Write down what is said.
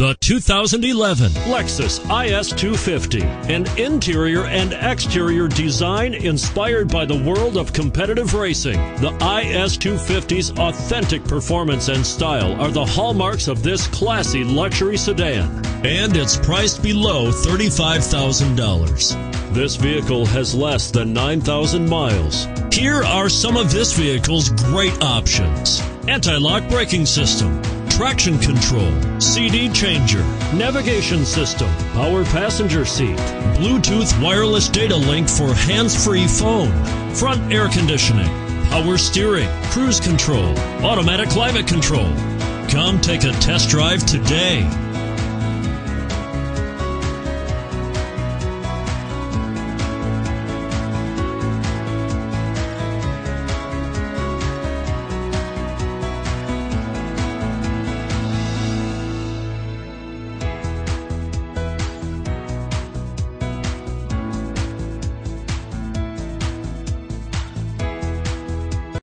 The 2011 Lexus IS 250, an interior and exterior design inspired by the world of competitive racing. The IS 250's authentic performance and style are the hallmarks of this classy luxury sedan, and it's priced below $35,000. This vehicle has less than 9,000 miles. Here are some of this vehicle's great options: anti-lock braking system, traction control, CD changer, navigation system, power passenger seat, Bluetooth wireless data link for hands-free phone, front air conditioning, power steering, cruise control, automatic climate control. Come take a test drive today.